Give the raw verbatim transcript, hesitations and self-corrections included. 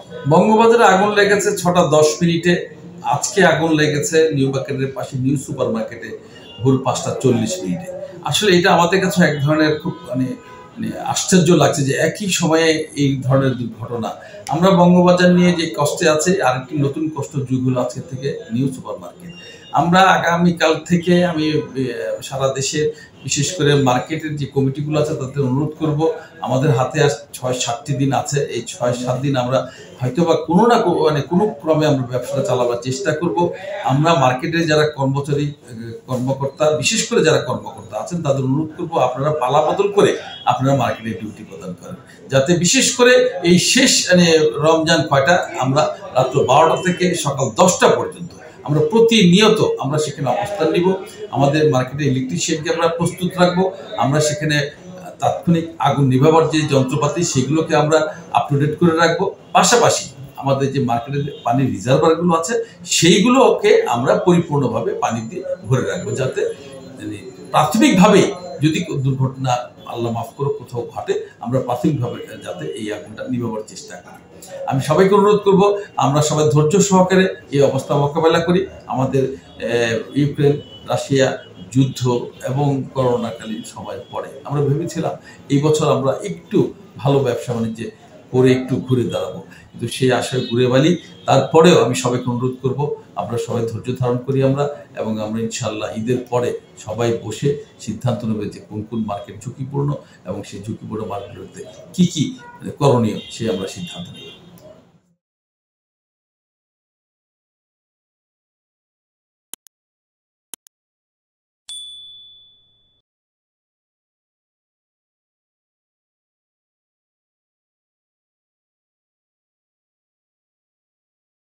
बंगबाजारे आगुन लेगেছে ছটা দশ মিনিটে। আজকে আগুন লেগেছে নিউ মার্কেটের পাশে নিউ সুপারমার্কেটে ভোর পাঁচটা চল্লিশ মিনিটে। আসলে এটা আমাদের কাছে এক ধরনের খুব মানে আশ্চর্য লাগছে যে একই সময়ে এই ধরনের দুর্ঘটনা। আমরা বঙ্গবাজার নিয়ে যে কষ্টে আছে, আরেকটি নতুন কষ্ট যুগ হলো আজকে থেকে নিউ সুপারমার্কেট। আমরা আগামীকাল থেকে আমি সারা দেশে বিশেষ করে মার্কেটের যে কমিটিগুলো আছে তাদের অনুরোধ করব, আমাদের হাতে আর ছয় সাতটি দিন আছে। এই ছয় সাত দিন আমরা হয়তো বা কোনো না মানে কোনো ক্রমে আমরা ব্যবসাটা চালাবার চেষ্টা করব। আমরা মার্কেটের যারা কর্মচারী কর্মকর্তা, বিশেষ করে যারা কর্মকর্তা আছেন তাদের অনুরোধ করব আপনারা পালা বদল করে আপনারা মার্কেটে ডিউটি প্রদান করেন, যাতে বিশেষ করে এই শেষ মানে রমজান কয়টা আমরা রাত্র বারোটা থেকে সকাল দশটা পর্যন্ত আমরা প্রতিনিয়ত আমরা সেখানে অবস্থান নিব। আমাদের মার্কেটে ইলেকট্রিশিয়ানকে আমরা প্রস্তুত রাখবো। আমরা সেখানে তাৎক্ষণিক আগুন নিভাবার যে যন্ত্রপাতি সেগুলোকে আমরা আপ টু ডেট করে রাখবো। পাশাপাশি আমাদের যে মার্কেটের পানির রিজার্ভারগুলো আছে সেইগুলোকে আমরা পরিপূর্ণভাবে পানি দিয়ে ভরে রাখবো, যাতে প্রাথমিকভাবেই যদি দুর্ঘটনা আল্লাহ মাফ করে কোথাও ঘটে আমরা প্রাথমিকভাবে যাতে এই আগুনটা নিভাবার চেষ্টা করি। আমি সবাইকে অনুরোধ করব আমরা সবাই ধৈর্য সহকারে এই অবস্থা মোকাবেলা করি। আমাদের ইউক্রেন রাশিয়া যুদ্ধ এবং করোনাকালীন সময়ের পরে আমরা ভেবেছিলাম এই বছর আমরা একটু ভালো ব্যবসা বাণিজ্যে করে একটু ঘুরে দাঁড়াবো, কিন্তু সেই আশায় ঘুরে বালি। তারপরেও আমি সবাইকে অনুরোধ করব আমরা সবাই ধৈর্য ধারণ করি আমরা, এবং আমরা ইনশাল্লাহ ঈদের পরে সবাই বসে সিদ্ধান্ত নেবে যে কোন কোন মার্কেট ঝুঁকিপূর্ণ এবং সেই ঝুঁকিপূর্ণ মার্কেটগুলোতে কী কী করণীয় সে আমরা সিদ্ধান্ত নেব।